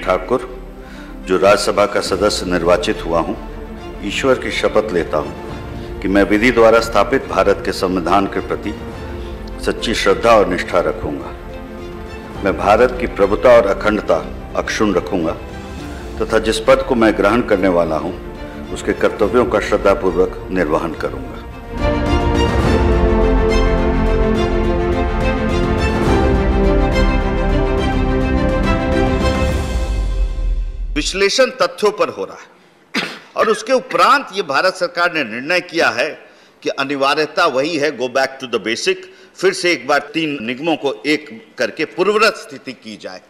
विवेक ठाकुर, जो राज्यसभा का सदस्य निर्वाचित हुआ हूँ, ईश्वर की शपथ लेता हूँ कि मैं विधि द्वारा स्थापित भारत के संविधान के प्रति सच्ची श्रद्धा और निष्ठा रखूँगा। मैं भारत की प्रभुता और अखंडता अक्षुण्ण रखूँगा तथा जिस पद को मैं ग्रहण करने वाला हूँ उसके कर्तव्यों का श्रद्धापूर्वक निर्वहन करूँगा। विश्लेषण तथ्यों पर हो रहा है और उसके उपरांत ये भारत सरकार ने निर्णय किया है कि अनिवार्यता वही है, go back to the basic, फिर से एक बार तीन निगमों को एक करके पूर्ववत स्थिति की जाए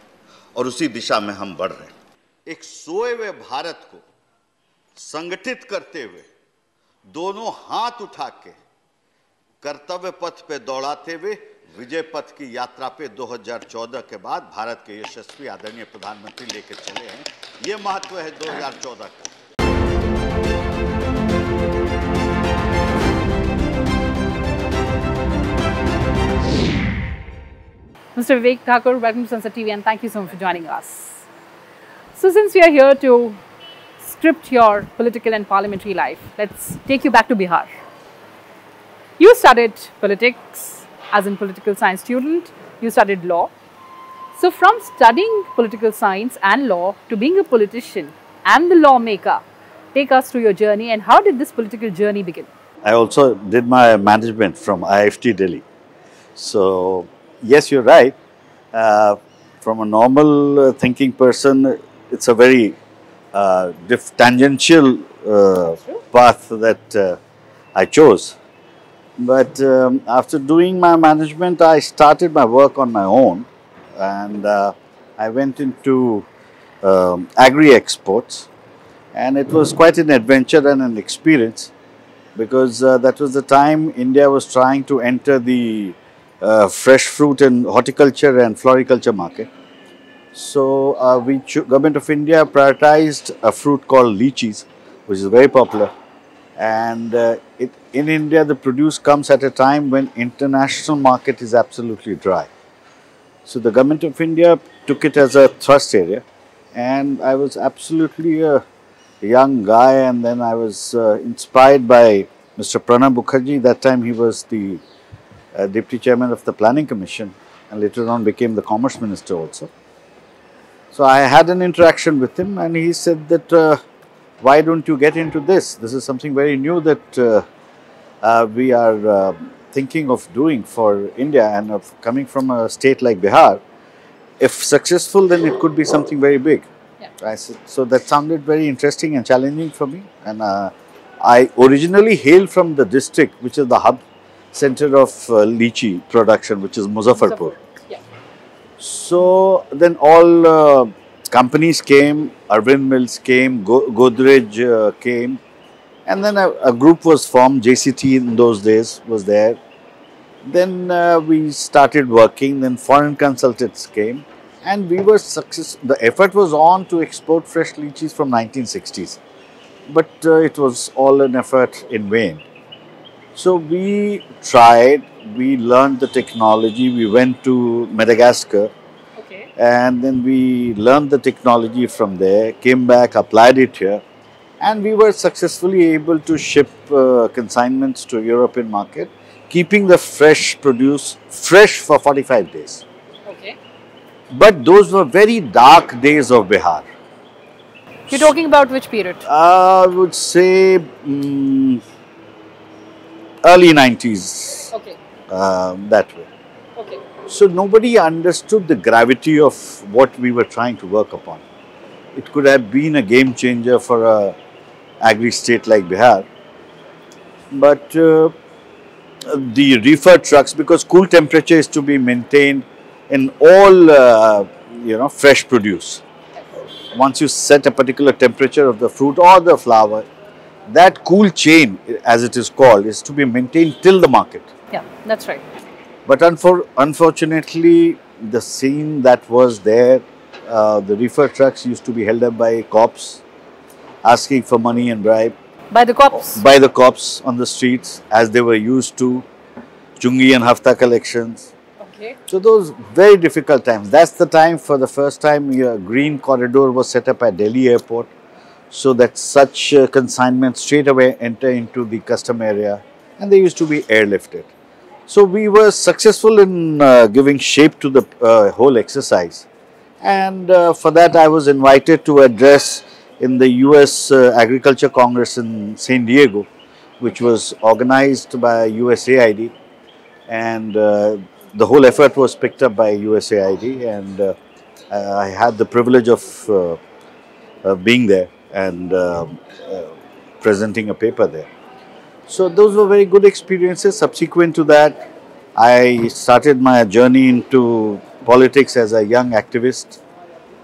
और उसी दिशा में हम बढ़ रहे हैं। एक सोए हुए भारत को संगठित करते हुए, दोनों हाथ उठा के कर्तव्य पथ पे दौड़ाते हुए विजय पथ की यात्रा पे 2014 के बाद भारत के यशस्वी आदरणीय प्रधानमंत्री लेकर चले हैं। ये महत्व है 2014 का। Mr. Vivek Thakur, welcome to Sansad TV and thank you so much for joining us. So since we are here to script your political and parliamentary life, let's take you back to Bihar. You studied politics. As a political science student, you studied law. So from studying political science and law to being a politician and the lawmaker, take us through your journey and how did this political journey begin? I also did my management from IIFT Delhi. So yes, you're right. From a normal thinking person, it's a very tangential path that I chose. But after doing my management, I started my work on my own and I went into agri-exports, and it was quite an adventure and an experience because that was the time India was trying to enter the fresh fruit and horticulture and floriculture market. So, Government of India prioritized a fruit called lychees, which is very popular. And in India, the produce comes at a time when international market is absolutely dry. So the Government of India took it as a thrust area, and I was absolutely a young guy, and then I was inspired by Mr. Pranab Mukherjee. That time he was the Deputy Chairman of the Planning Commission and later on became the Commerce Minister also. So I had an interaction with him and he said that why don't you get into this? This is something very new that we are thinking of doing for India, and of coming from a state like Bihar, if successful, then it could be something very big. Yeah. I said, so that sounded very interesting and challenging for me. And I originally hail from the district, which is the hub center of lychee production, which is Muzaffarpur. Yeah. So then all companies came, Arvind Mills came, Godrej came, and then a group was formed, JCT in those days was there. Then we started working, then foreign consultants came, and we were successful. The effort was on to export fresh lychees from 1960s, but it was all an effort in vain. So we tried, we learned the technology, we went to Madagascar. And then we learned the technology from there, came back, applied it here, and we were successfully able to ship consignments to European market, keeping the fresh produce fresh for 45 days. Okay. But those were very dark days of Bihar. You're talking about which period? I would say early 90s. Okay. That way. Okay. So nobody understood the gravity of what we were trying to work upon. It could have been a game changer for a agri-state like Bihar. But the reefer trucks, because cool temperature is to be maintained in all, fresh produce. Once you set a particular temperature of the fruit or the flower, that cool chain, as it is called, is to be maintained till the market. Yeah, that's right. But unfortunately, the scene that was there, the reefer trucks used to be held up by cops, asking for money and bribe. By the cops? By the cops on the streets, as they were used to, chungi and hafta collections. Okay. Okay. So those very difficult times. That's the time for the first time your green corridor was set up at Delhi airport, so that such consignments straight away enter into the custom area and they used to be airlifted. So we were successful in giving shape to the whole exercise, and for that I was invited to address in the US Agriculture Congress in San Diego, which was organized by USAID, and the whole effort was picked up by USAID, and I had the privilege of being there and presenting a paper there. So those were very good experiences. Subsequent to that, I started my journey into politics as a young activist.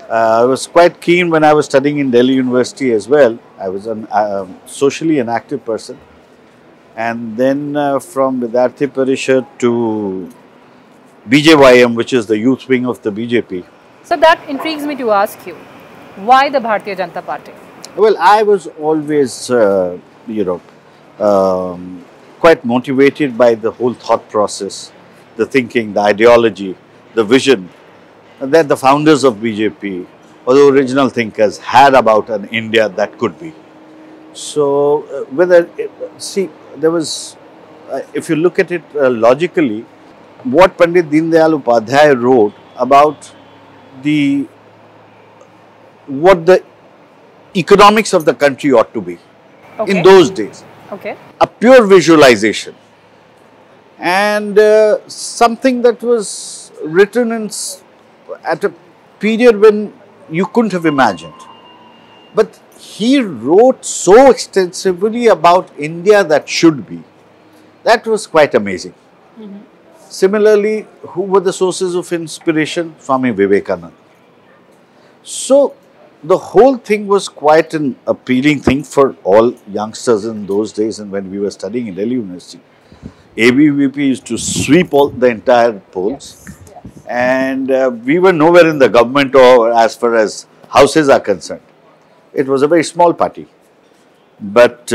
I was quite keen when I was studying in Delhi University as well. I was socially an active person. And then from Vidyarthi Parishad to BJYM, which is the youth wing of the BJP. So that intrigues me to ask you, why the Bharatiya Janata Party? Well, I was always, quite motivated by the whole thought process, the thinking, the ideology, the vision that the founders of BJP or the original thinkers had about an India that could be. So, if you look at it logically, what Pandit Dindayal Upadhyay wrote about what the economics of the country ought to be in those days. Okay. A pure visualization, and something that was written in, at a period when you couldn't have imagined. But he wrote so extensively about India that should be. That was quite amazing. Mm-hmm. Similarly, who were the sources of inspiration? Swami Vivekananda. So, the whole thing was quite an appealing thing for all youngsters in those days, and when we were studying in Delhi University. ABVP used to sweep all the entire polls, yes. Yes. And we were nowhere in the government or as far as houses are concerned. It was a very small party, but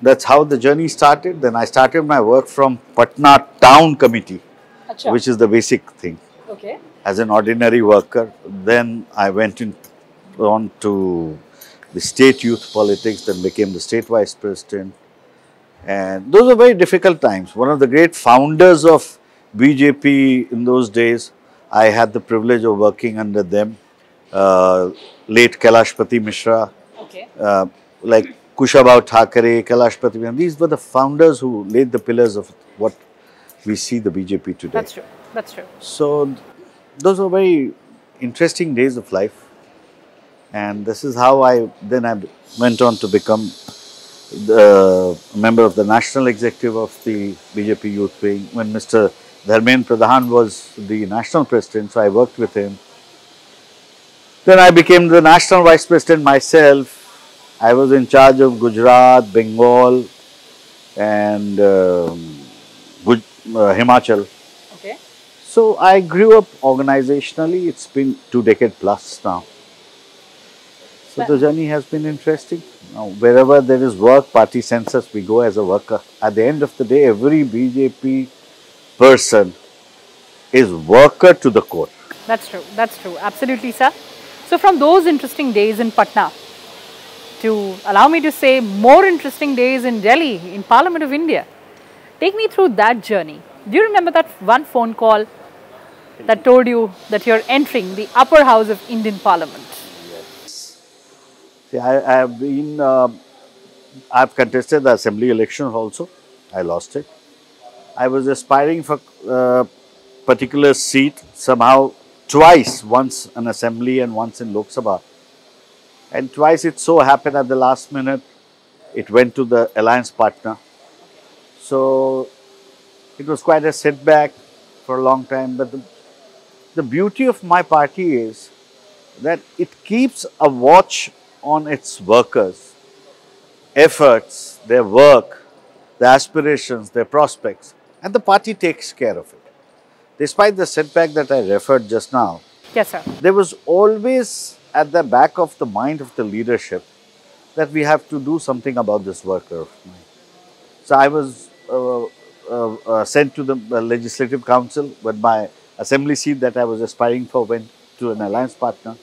that's how the journey started. Then I started my work from Patna town committee, Achha. Which is the basic thing, okay. As an ordinary worker. Then I went on to the state youth politics, then became the state vice president. And those were very difficult times. One of the great founders of BJP in those days, I had the privilege of working under them. Late Kalashpati Mishra, okay. Like Kushabhav Thakare, Kalashpati Mishra. These were the founders who laid the pillars of what we see the BJP today. That's true. That's true. So, those were very interesting days of life. And this is how I went on to become the member of the National Executive of the BJP Youth Wing. When Mr. Dharmendra Pradhan was the National President, so I worked with him. Then I became the National Vice President myself. I was in charge of Gujarat, Bengal and Himachal. Okay. So I grew up organizationally. It's been 2 decades plus now. So the journey has been interesting. Now, wherever there is work, party census, we go as a worker. At the end of the day, every BJP person is worker to the core. That's true. That's true. Absolutely, sir. So from those interesting days in Patna to, allow me to say, more interesting days in Delhi, in Parliament of India, take me through that journey. Do you remember that one phone call that told you that you're entering the upper house of Indian Parliament? I've contested the assembly election also. I lost it. I was aspiring for a particular seat somehow twice, once in assembly and once in Lok Sabha. And twice it so happened at the last minute, it went to the alliance partner. So it was quite a setback for a long time. But the beauty of my party is that it keeps a watch on its workers' efforts, their work, their aspirations, their prospects, and the party takes care of it. Despite the setback that I referred just now, yes, sir. There was always at the back of the mind of the leadership that we have to do something about this worker of mine. So I was sent to the Legislative Council when my assembly seat that I was aspiring for went to an alliance partner.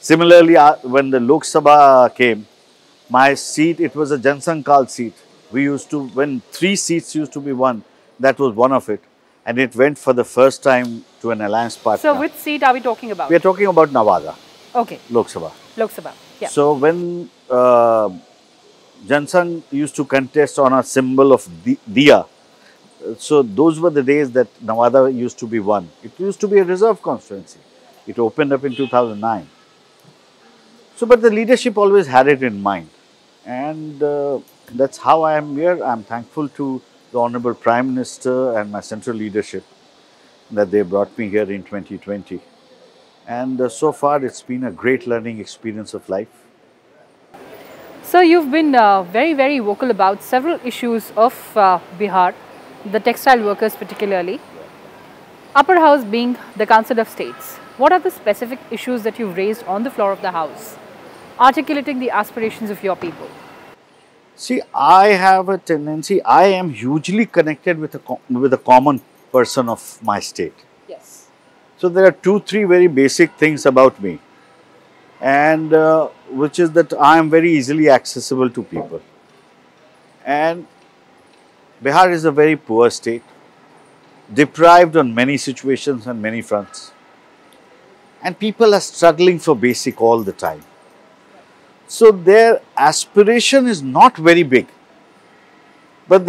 Similarly, when the Lok Sabha came, my seat, it was a Jansang Kal seat. We used to, when three seats used to be won, that was one of it. And it went for the first time to an alliance partner. So which seat are we talking about? We are talking about Nawada. Okay. Lok Sabha. Lok Sabha, yeah. So when Jansang used to contest on a symbol of Diya, so those were the days that Nawada used to be won. It used to be a reserve constituency. It opened up in 2009. So, but the leadership always had it in mind. And that's how I am here. I am thankful to the Honorable Prime Minister and my central leadership that they brought me here in 2020. And so far, it's been a great learning experience of life. So, you've been very, very vocal about several issues of Bihar, the textile workers particularly. Upper House being the Council of States, what are the specific issues that you've raised on the floor of the House, articulating the aspirations of your people? See, I have a tendency, I am hugely connected with a common person of my state. Yes. So, there are two, three very basic things about me, and which is that I am very easily accessible to people. And Bihar is a very poor state, deprived on many situations and many fronts. And people are struggling for basic all the time. So their aspiration is not very big, but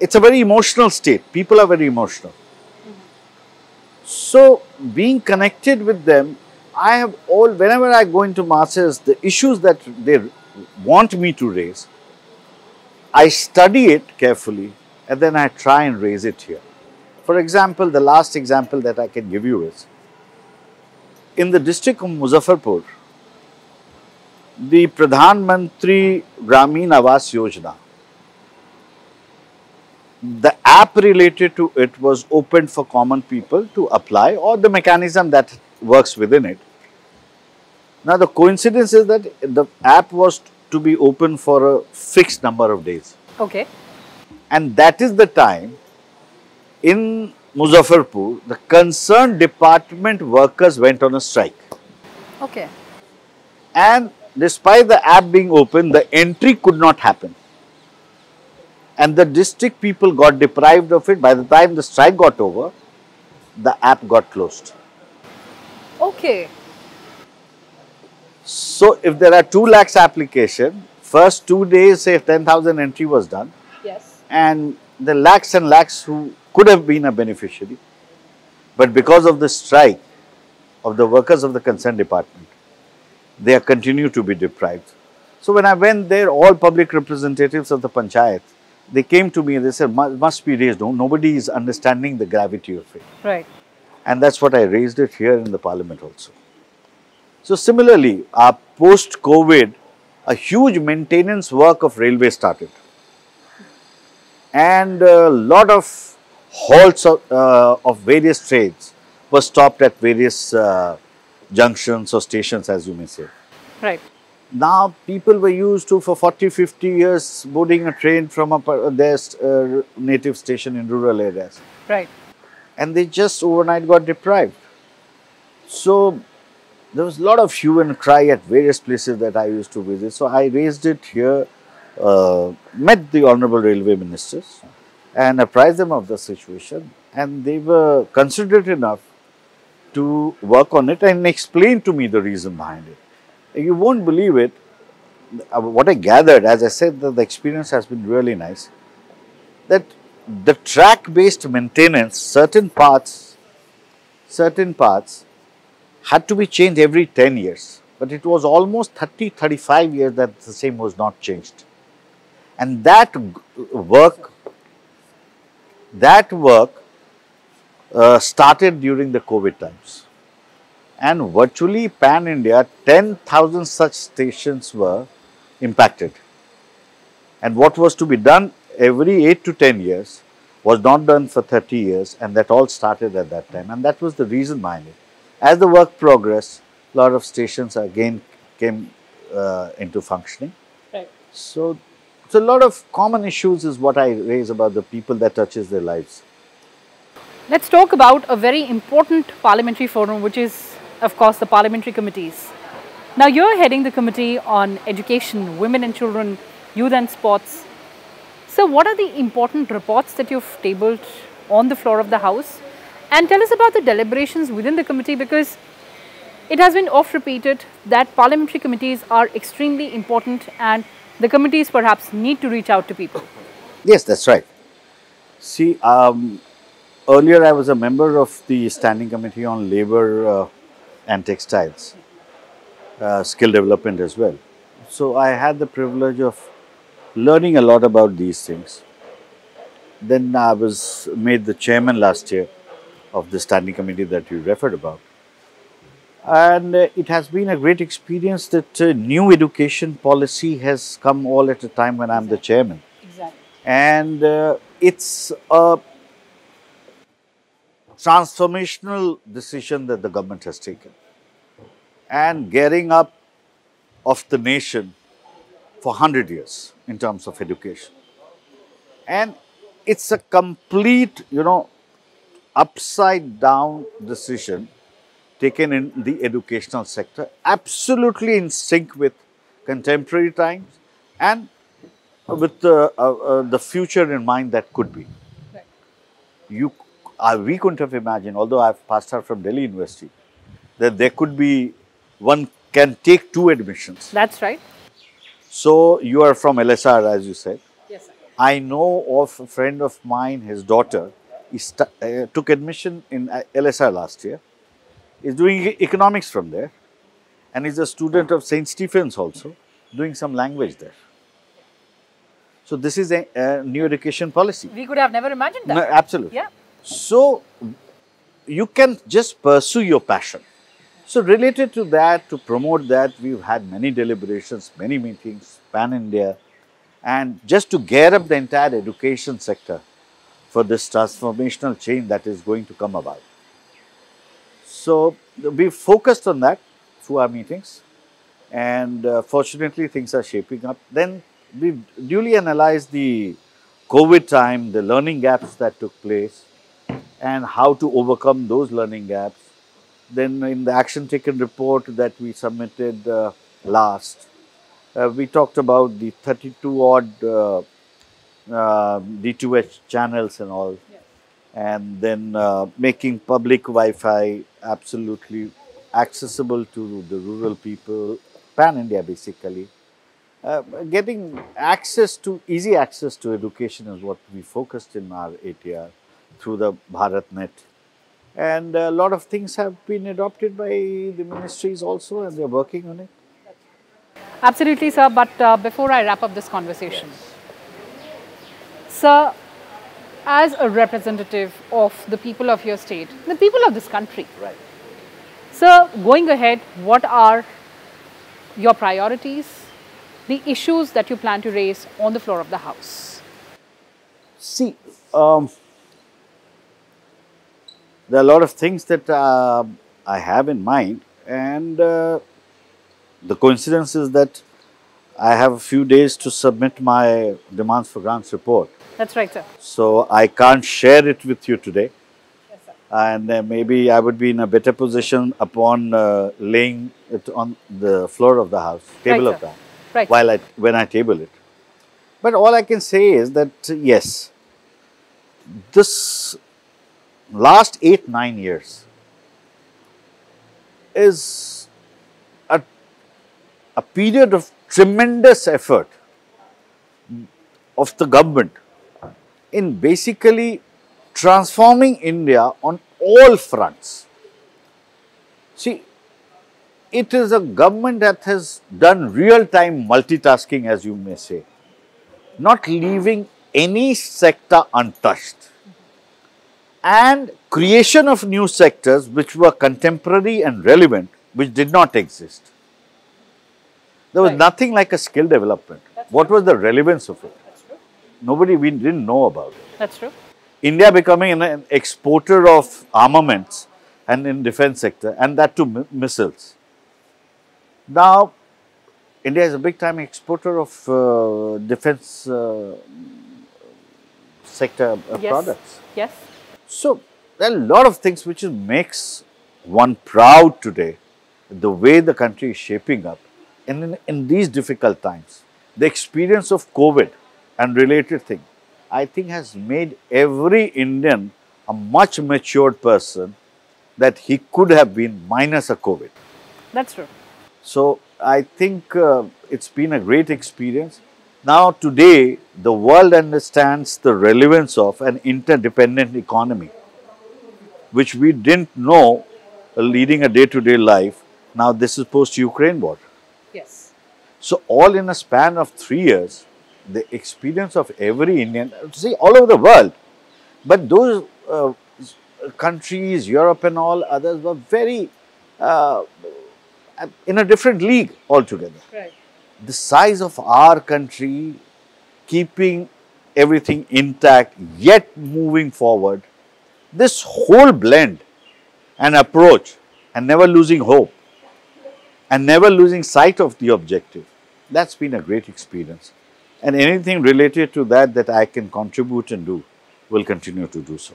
it's a very emotional state. People are very emotional. Mm-hmm. So being connected with them, I have all, whenever I go into masses, the issues that they want me to raise, I study it carefully and then I try and raise it here. For example, the last example that I can give you is, in the district of Muzaffarpur, the Pradhan Mantri Gramin Avas Yojana, the app related to it was opened for common people to apply, or the mechanism that works within it. Now, the coincidence is that the app was to be open for a fixed number of days. Okay. And that is the time in Muzaffarpur, the concerned department workers went on a strike. Okay. And despite the app being open, the entry could not happen. And the district people got deprived of it. By the time the strike got over, the app got closed. Okay. So, if there are 2 lakhs application, first 2 days, say 10,000 entry was done. Yes. And the lakhs and lakhs who could have been a beneficiary, but because of the strike of the workers of the concerned department, they continue to be deprived. So, when I went there, all public representatives of the panchayat, they came to me and they said, must be raised. No, nobody is understanding the gravity of it. Right. And that's what I raised it here in the parliament also. So, similarly, our post-COVID, a huge maintenance work of railway started. And a lot of halts of various trains were stopped at various junctions or stations, as you may say. Right. Now, people were used to, for 40, 50 years, boarding a train from their native station in rural areas. Right. And they just overnight got deprived. So, there was a lot of hue and cry at various places that I used to visit. So, I raised it here, met the Honorable Railway Ministers and apprised them of the situation, and they were considerate enough to work on it and explain to me the reason behind it. You won't believe it. What I gathered, as I said, that the experience has been really nice, that the track-based maintenance, certain parts had to be changed every 10 years. But it was almost 30-35 years that the same was not changed. And that work started during the COVID times. And virtually pan-India, 10,000 such stations were impacted. And what was to be done every 8 to 10 years was not done for 30 years, and that all started at that time. And that was the reason behind it. As the work progressed, a lot of stations again came into functioning. Right. So, So a lot of common issues is what I raise about the people that touches their lives. Let's talk about a very important parliamentary forum, which is of course the parliamentary committees. Now you're heading the committee on education, women and children, youth and sports. So what are the important reports that you've tabled on the floor of the House? And tell us about the deliberations within the committee, because it has been oft repeated that parliamentary committees are extremely important and the committees perhaps need to reach out to people. Yes, that's right. See, earlier I was a member of the Standing Committee on Labour and Textiles, Skill Development as well. So I had the privilege of learning a lot about these things. Then I was made the chairman last year of the Standing Committee that you referred about. And it has been a great experience that new education policy has come all at a time when I'm the chairman. Exactly. And it's a transformational decision that the government has taken. And gearing up of the nation for 100 years in terms of education. And it's a complete, you know, upside down decision taken in the educational sector, absolutely in sync with contemporary times and with the future in mind that could be. Right. We couldn't have imagined, although I've passed out from Delhi University, that there could be, one can take two admissions. That's right. So you are from LSR, as you said. Yes, sir. I know of a friend of mine, his daughter, took admission in LSR last year. He's doing economics from there, and he's a student of St. Stephen's also, doing some language there. So this is a new education policy. We could have never imagined that. No, absolutely. Yeah. So you can just pursue your passion. So related to that, to promote that, we've had many deliberations, many meetings, pan-India, and just to gear up the entire education sector for this transformational change that is going to come about. So we focused on that through our meetings, and fortunately things are shaping up. Then we duly analyzed the COVID time, the learning gaps that took place and how to overcome those learning gaps. Then in the action taken report that we submitted last, we talked about the 32 odd D2H channels and all. And then making public Wi-Fi absolutely accessible to the rural people, pan-India basically. Getting access to, easy access to education is what we focused in our ATR through the BharatNet. And a lot of things have been adopted by the ministries also, and they're working on it. Absolutely, sir. But before I wrap up this conversation, yes. Sir, as a representative of the people of your state, the people of this country. Right. So, going ahead, what are your priorities, the issues that you plan to raise on the floor of the House? See, there are a lot of things that I have in mind, and the coincidence is that I have a few days to submit my demands for grants report. That's right, sir. So I can't share it with you today. Yes, sir. And maybe I would be in a better position upon laying it on the floor of the House, table right, of that, right. When I table it. But all I can say is that, yes, this last 8-9 years is a period of tremendous effort of the government in basically transforming India on all fronts. See, it is a government that has done real-time multitasking, as you may say, not leaving any sector untouched. And creation of new sectors which were contemporary and relevant, which did not exist. There was nothing like a skill development. What was the relevance of it? We didn't know about it. That's true. India becoming an exporter of armaments and in defense sector, and that too missiles. Now, India is a big-time exporter of defense sector products. Yes. So, there are a lot of things which makes one proud today, the way the country is shaping up. And in these difficult times, the experience of COVID and related thing, I think has made every Indian a much matured person that he could have been minus a COVID. That's true. So, I think it's been a great experience. Now today, the world understands the relevance of an interdependent economy, which we didn't know leading a day-to-day life. Now this is post-Ukraine war. Yes. So all in a span of 3 years, the experience of every Indian, see all over the world, but those countries, Europe and all others were very... in a different league altogether. Right. The size of our country, keeping everything intact, yet moving forward, this whole blend and approach and never losing hope and never losing sight of the objective, that's been a great experience. And anything related to that that I can contribute and do, will continue to do so.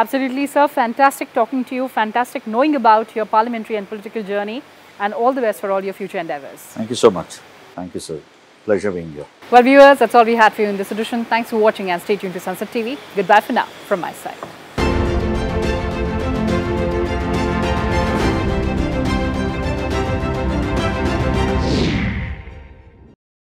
Absolutely, sir. Fantastic talking to you. Fantastic knowing about your parliamentary and political journey, and all the best for all your future endeavours. Thank you so much. Thank you, sir. Pleasure being here. Well, viewers, that's all we had for you in this edition. Thanks for watching and stay tuned to Sansad TV. Goodbye for now from my side.